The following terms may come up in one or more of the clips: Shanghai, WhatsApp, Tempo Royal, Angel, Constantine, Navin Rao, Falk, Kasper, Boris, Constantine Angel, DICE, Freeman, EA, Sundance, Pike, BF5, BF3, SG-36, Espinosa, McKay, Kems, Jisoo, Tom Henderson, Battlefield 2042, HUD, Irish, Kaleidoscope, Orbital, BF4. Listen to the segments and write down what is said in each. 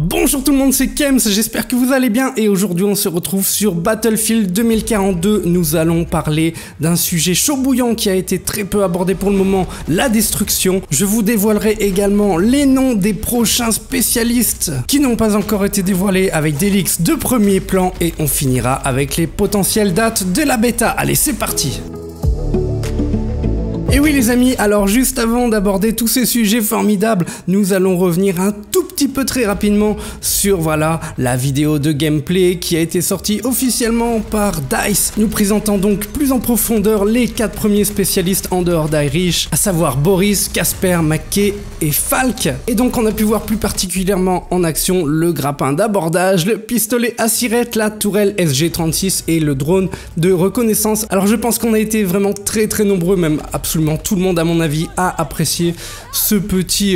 Bonjour tout le monde, c'est Kems, j'espère que vous allez bien et aujourd'hui on se retrouve sur Battlefield 2042. Nous allons parler d'un sujet chaud bouillant qui a été très peu abordé pour le moment, la destruction. Je vous dévoilerai également les noms des prochains spécialistes qui n'ont pas encore été dévoilés avec des leaks de premier plan et on finira avec les potentielles dates de la bêta. Allez, c'est parti! Et oui les amis, alors juste avant d'aborder tous ces sujets formidables, nous allons revenir un tout petit peu très rapidement sur voilà la vidéo de gameplay qui a été sortie officiellement par DICE, nous présentant donc plus en profondeur les 4 premiers spécialistes en dehors d'Irish, à savoir Boris, Kasper, McKay et Falk. Et donc on a pu voir plus particulièrement en action le grappin d'abordage, le pistolet à sirette, la tourelle SG-36 et le drone de reconnaissance. Alors je pense qu'on a été vraiment très nombreux, même absolument tout le monde à mon avis a apprécié ce petit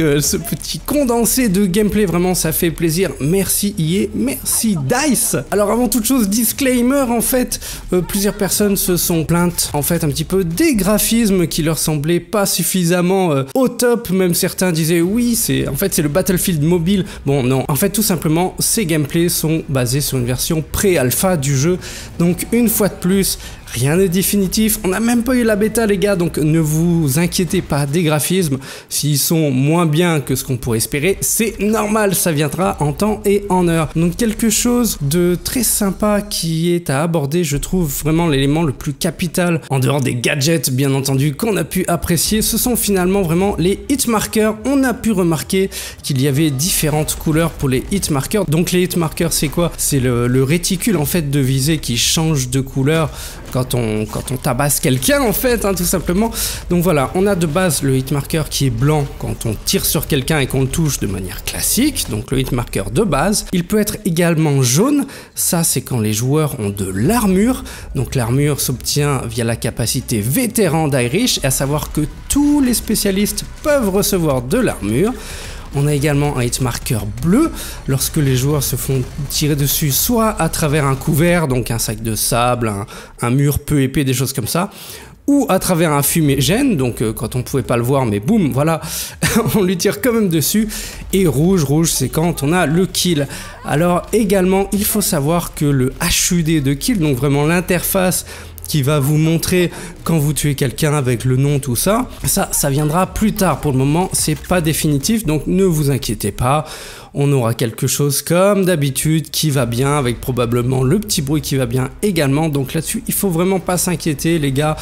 condensé de gameplay, vraiment ça fait plaisir, merci EA, merci DICE. Alors avant toute chose, disclaimer, en fait plusieurs personnes se sont plaintes en fait un petit peu des graphismes qui leur semblaient pas suffisamment au top, même certains disaient oui c'est en fait c'est le Battlefield mobile. Bon non, en fait tout simplement ces gameplays sont basés sur une version pré-alpha du jeu, donc une fois de plus rien n'est définitif, on n'a même pas eu la bêta les gars, donc ne vous inquiétez pas des graphismes, s'ils sont moins bien que ce qu'on pourrait espérer, c'est normal, ça viendra en temps et en heure. Donc quelque chose de très sympa qui est à aborder, je trouve vraiment l'élément le plus capital, en dehors des gadgets bien entendu qu'on a pu apprécier, ce sont finalement vraiment les hitmarkers. On a pu remarquer qu'il y avait différentes couleurs pour les hitmarkers, donc les hitmarkers c'est quoi? C'est le réticule en fait de visée qui change de couleur quand on tabasse quelqu'un en fait, hein, tout simplement. Donc voilà, on a de base le hitmarker qui est blanc quand on tire sur quelqu'un et qu'on le touche de manière classique, donc le hitmarker de base. Il peut être également jaune, ça c'est quand les joueurs ont de l'armure, donc l'armure s'obtient via la capacité vétéran d'Irish, à savoir que tous les spécialistes peuvent recevoir de l'armure. On a également un hitmarker bleu lorsque les joueurs se font tirer dessus soit à travers un couvert, donc un sac de sable, un mur peu épais, des choses comme ça, ou à travers un fumigène, donc quand on pouvait pas le voir mais boum voilà on lui tire quand même dessus. Et rouge c'est quand on a le kill. Alors également il faut savoir que le HUD de kill, donc vraiment l'interface qui va vous montrer quand vous tuez quelqu'un avec le nom, tout ça, ça viendra plus tard. Pour le moment c'est pas définitif, donc ne vous inquiétez pas, on aura quelque chose comme d'habitude qui va bien, avec probablement le petit bruit qui va bien également, donc là dessus il faut vraiment pas s'inquiéter les gars,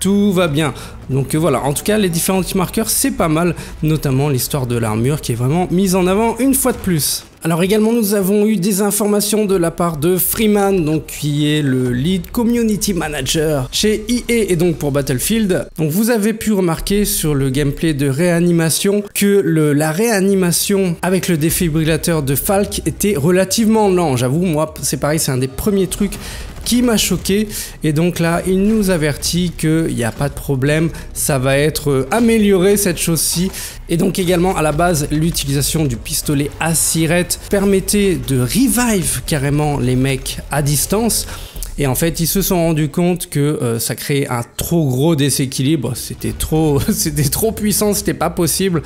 tout va bien. Donc voilà, en tout cas les différents marqueurs c'est pas mal, notamment l'histoire de l'armure qui est vraiment mise en avant une fois de plus. Alors également nous avons eu des informations de la part de Freeman, donc qui est le lead community manager chez EA et donc pour Battlefield. Donc vous avez pu remarquer sur le gameplay de réanimation que la réanimation avec le défibrillateur de Falk était relativement lent. J'avoue moi c'est pareil, c'est un des premiers trucs qui m'a choqué, et donc là il nous avertit qu'il n'y a pas de problème, ça va être amélioré cette chose-ci. Et donc également à la base l'utilisation du pistolet à sirette permettait de revive carrément les mecs à distance. Et en fait, ils se sont rendus compte que ça créait un trop gros déséquilibre. C'était trop puissant, c'était pas possible.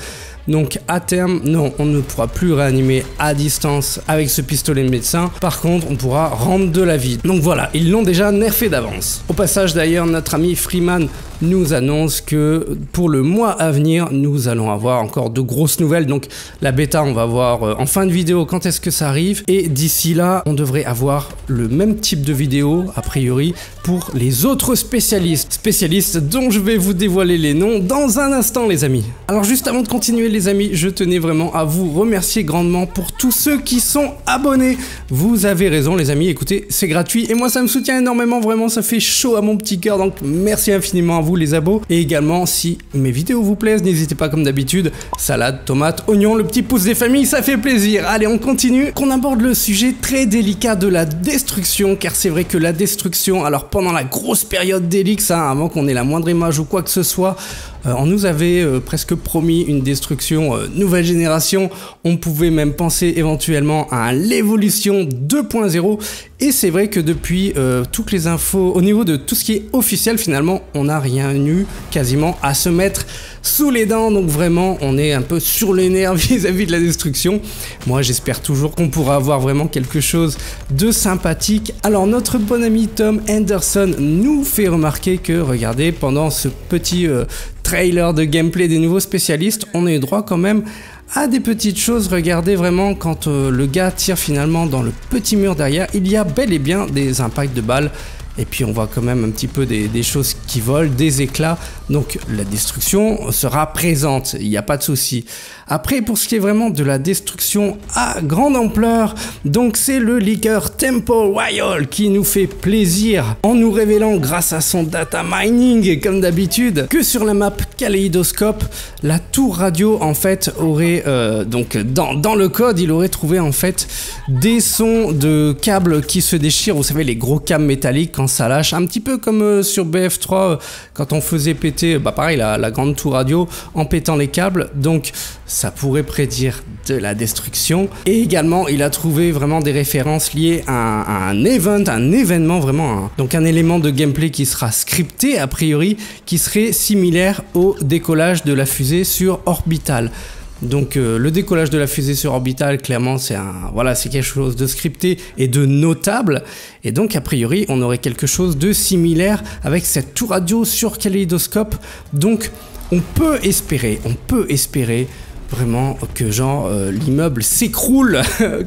Donc à terme, non, on ne pourra plus réanimer à distance avec ce pistolet de médecin. Par contre, on pourra rendre de la vie. Donc voilà, ils l'ont déjà nerfé d'avance. Au passage d'ailleurs, notre ami Freeman nous annonce que pour le mois à venir, nous allons avoir encore de grosses nouvelles. Donc la bêta, on va voir en fin de vidéo quand est-ce que ça arrive. Et d'ici là, on devrait avoir le même type de vidéo a priori pour les autres spécialistes dont je vais vous dévoiler les noms dans un instant les amis. Alors juste avant de continuer les amis, je tenais vraiment à vous remercier grandement pour tous ceux qui sont abonnés. Vous avez raison les amis, écoutez c'est gratuit et moi ça me soutient énormément, vraiment ça fait chaud à mon petit cœur, donc merci infiniment à vous les abos. Et également si mes vidéos vous plaisent, n'hésitez pas comme d'habitude, salade, tomate, oignon, le petit pouce des familles, ça fait plaisir. Allez on continue, qu'on aborde le sujet très délicat de la destruction, car c'est vrai que la destruction, alors pendant la grosse période des leaks, hein, avant qu'on ait la moindre image ou quoi que ce soit, on nous avait presque promis une destruction nouvelle génération, on pouvait même penser éventuellement à l'évolution 2.0, Et c'est vrai que depuis toutes les infos, au niveau de tout ce qui est officiel, finalement, on n'a rien eu quasiment à se mettre sous les dents. Donc vraiment, on est un peu sur les nerfs vis-à-vis de la destruction. Moi, j'espère toujours qu'on pourra avoir vraiment quelque chose de sympathique. Alors, notre bon ami Tom Henderson nous fait remarquer que, regardez, pendant ce petit trailer de gameplay des nouveaux spécialistes, on a eu droit quand même à des petites choses. Regardez vraiment quand le gars tire finalement dans le petit mur derrière, il y a bel et bien des impacts de balles. Et puis on voit quand même un petit peu des choses qui volent, des éclats. Donc la destruction sera présente, il n'y a pas de souci. Après, pour ce qui est vraiment de la destruction à grande ampleur, donc c'est le leaker Tempo Royal qui nous fait plaisir en nous révélant grâce à son data mining, comme d'habitude, que sur la map Kaleidoscope, la tour radio en fait aurait, donc dans le code, il aurait trouvé en fait des sons de câbles qui se déchirent, vous savez les gros câbles métalliques, quand ça lâche, un petit peu comme sur BF3 quand on faisait péter, bah pareil, la grande tour radio en pétant les câbles. Donc ça pourrait prédire de la destruction. Et également il a trouvé vraiment des références liées à un event, un événement vraiment, donc un élément de gameplay qui sera scripté a priori, qui serait similaire au décollage de la fusée sur Orbital. Donc le décollage de la fusée sur Orbital, clairement c'est voilà, c'est quelque chose de scripté et de notable, et donc a priori on aurait quelque chose de similaire avec cette tour radio sur Kaleidoscope. Donc on peut espérer vraiment que genre l'immeuble s'écroule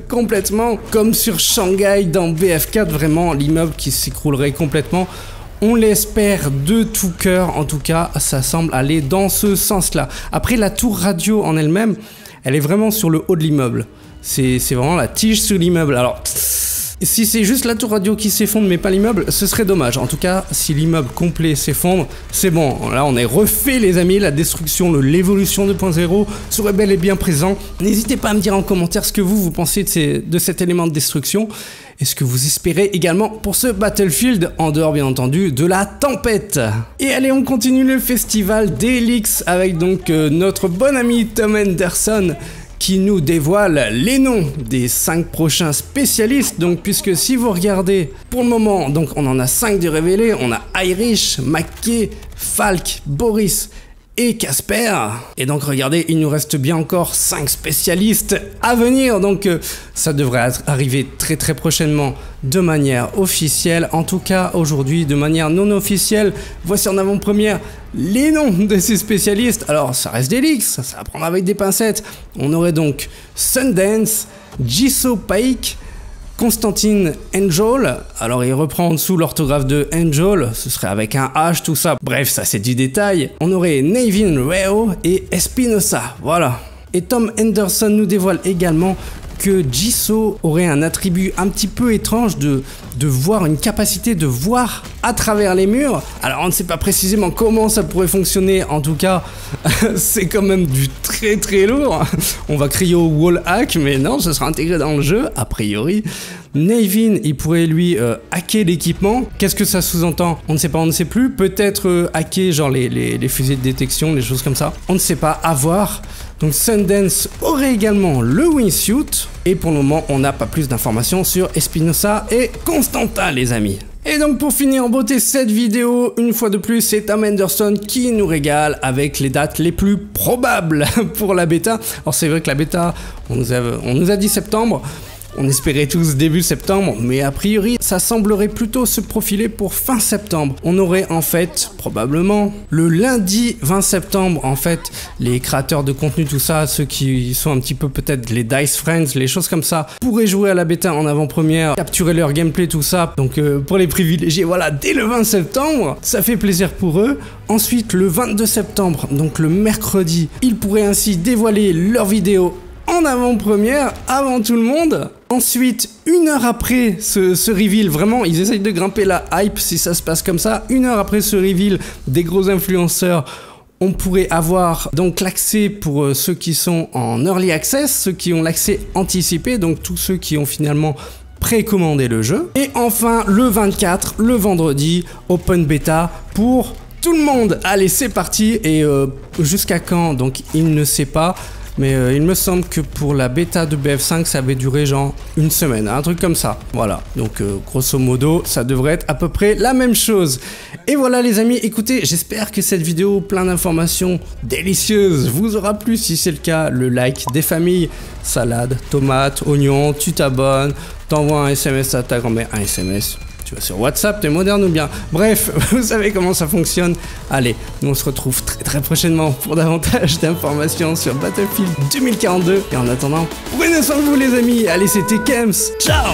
complètement, comme sur Shanghai dans BF4, vraiment l'immeuble qui s'écroulerait complètement. On l'espère de tout cœur, en tout cas, ça semble aller dans ce sens-là. Après, la tour radio en elle-même, elle est vraiment sur le haut de l'immeuble. C'est vraiment la tige sous l'immeuble. Alors, si c'est juste la tour radio qui s'effondre, mais pas l'immeuble, ce serait dommage. En tout cas, si l'immeuble complet s'effondre, c'est bon. Là, on est refait, les amis. La destruction, l'évolution 2.0 serait bel et bien présent. N'hésitez pas à me dire en commentaire ce que vous pensez de cet élément de destruction. Et ce que vous espérez également pour ce Battlefield, en dehors bien entendu de la tempête. Et allez, on continue le festival d'Elix avec donc notre bon ami Tom Henderson qui nous dévoile les noms des 5 prochains spécialistes. Donc puisque si vous regardez pour le moment, donc on en a 5 de révélés, on a Irish, McKay, Falk, Boris et Kasper. Et donc regardez, il nous reste bien encore 5 spécialistes à venir, donc ça devrait arriver très très prochainement de manière officielle. En tout cas aujourd'hui de manière non officielle, voici en avant-première les noms de ces spécialistes. Alors ça reste des leaks, ça va prendre avec des pincettes. On aurait donc Sundance, Jisoo Pike, Constantine Angel, alors il reprend en dessous l'orthographe de Angel, ce serait avec un H tout ça, bref ça c'est du détail. On aurait Navin Rao et Espinosa, voilà. Et Tom Henderson nous dévoile également que Jisoo aurait un attribut un petit peu étrange de voir, une capacité de voir à travers les murs. Alors on ne sait pas précisément comment ça pourrait fonctionner, en tout cas c'est quand même du très très lourd. On va crier au wall hack, mais non, ce sera intégré dans le jeu a priori. Navin, il pourrait lui hacker l'équipement. Qu'est-ce que ça sous-entend? On ne sait pas, on ne sait plus. Peut-être hacker genre les fusées de détection, les choses comme ça. On ne sait pas, à voir. Donc Sundance aurait également le wingsuit. Et pour le moment, on n'a pas plus d'informations sur Espinosa et Constanta, les amis. Et donc pour finir en beauté cette vidéo, une fois de plus, c'est Tom Henderson qui nous régale avec les dates les plus probables pour la bêta. Alors c'est vrai que la bêta, on nous a dit septembre. On espérait tous début septembre, mais a priori, ça semblerait plutôt se profiler pour fin septembre. On aurait en fait, probablement, le lundi 20 septembre, en fait, les créateurs de contenu, tout ça, ceux qui sont un petit peu peut-être les DICE Friends, les choses comme ça, pourraient jouer à la bêta en avant-première, capturer leur gameplay, tout ça. Donc pour les privilégiés, voilà, dès le 20 septembre, ça fait plaisir pour eux. Ensuite, le 22 septembre, donc le mercredi, ils pourraient ainsi dévoiler leur vidéo en avant-première, avant tout le monde. Ensuite, une heure après ce reveal, vraiment, ils essayent de grimper la hype si ça se passe comme ça. Une heure après ce reveal des gros influenceurs, on pourrait avoir donc l'accès pour ceux qui sont en early access, ceux qui ont l'accès anticipé, donc tous ceux qui ont finalement précommandé le jeu. Et enfin, le 24, le vendredi, open beta pour tout le monde. Allez, c'est parti. Et jusqu'à quand? Donc, il ne sait pas. mais il me semble que pour la bêta de BF5 ça avait duré genre une semaine, un truc comme ça, voilà. Donc grosso modo ça devrait être à peu près la même chose. Et voilà les amis, écoutez, j'espère que cette vidéo plein d'informations délicieuses vous aura plu. Si c'est le cas, le like des familles, salade, tomate, oignon, tu t'abonnes, t'envoies un SMS à ta grand-mère, un SMS, tu vas sur WhatsApp, t'es moderne ou bien. Bref, vous savez comment ça fonctionne. Allez, nous on se retrouve très très prochainement pour davantage d'informations sur Battlefield 2042. Et en attendant, prenez soin de vous les amis. Allez, c'était Kems. Ciao.